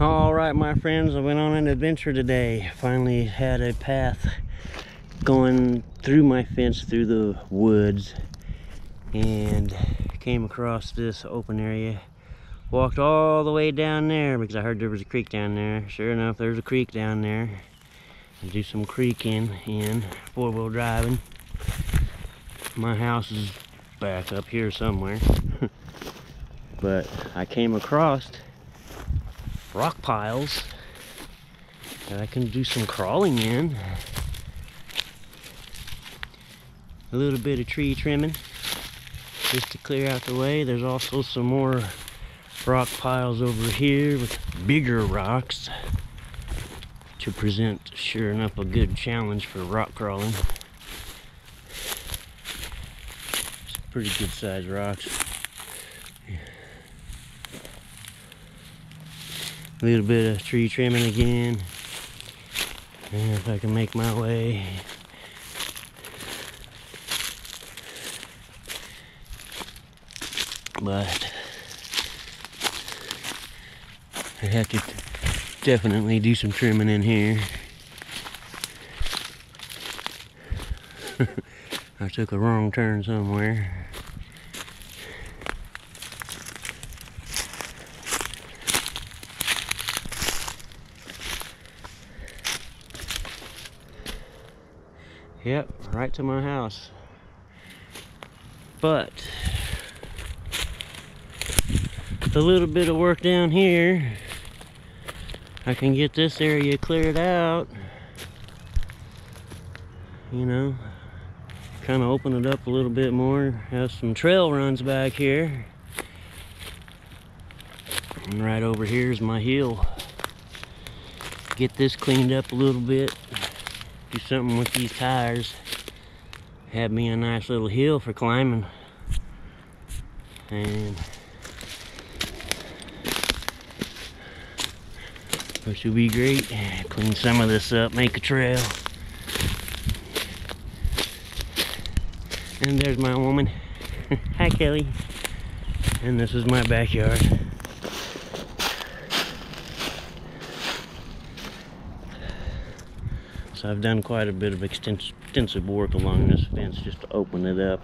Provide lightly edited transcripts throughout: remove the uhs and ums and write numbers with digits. All right, my friends, I went on an adventure today. Finally had a path going through my fence through the woods and came across this open area. Walked all the way down there because I heard there was a creek down there. Sure enough, there's a creek down there. I do some creeking in four-wheel driving. My house is back up here somewhere. But I came across rock piles that I can do some crawling in. A little bit of tree trimming just to clear out the way. There's also some more rock piles over here with bigger rocks to present, sure enough, a good challenge for rock crawling. It's pretty good sized rocks. A little bit of tree trimming again. And if I can make my way. But I have to definitely do some trimming in here. I took a wrong turn somewhere. Yep, right to my house. But with a little bit of work down here, I can get this area cleared out. You know, kind of open it up a little bit more. Have some trail runs back here. And right over here is my hill. Get this cleaned up a little bit. Do something with these tires. Have me a nice little hill for climbing. And which would be great. Clean some of this up, make a trail. And there's my woman. Hi, Kelly. And this is my backyard. So I've done quite a bit of extensive work along this fence just to open it up.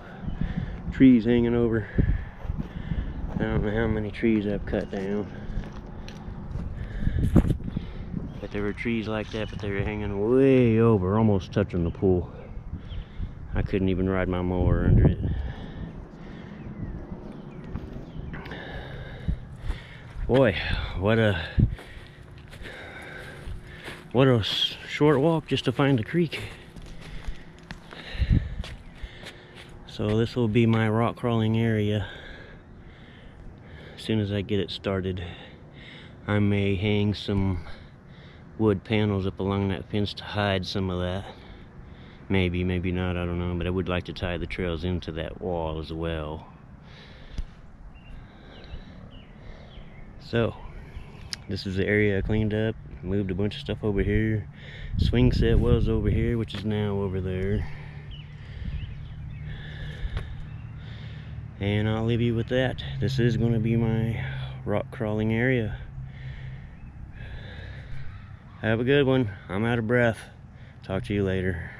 Trees hanging over. I don't know how many trees I've cut down. But there were trees like that, but they were hanging way over, almost touching the pool. I couldn't even ride my mower under it. Boy, what a short walk just to find a creek. So this will be my rock crawling area. As soon as I get it started, I may hang some wood panels up along that fence to hide some of that. Maybe, maybe not, I don't know, but I would like to tie the trails into that wall as well. So this is the area I cleaned up. Moved a bunch of stuff over here. Swing set was over here, which is now over there. And I'll leave you with that. This is going to be my rock crawling area. Have a good one. I'm out of breath. Talk to you later.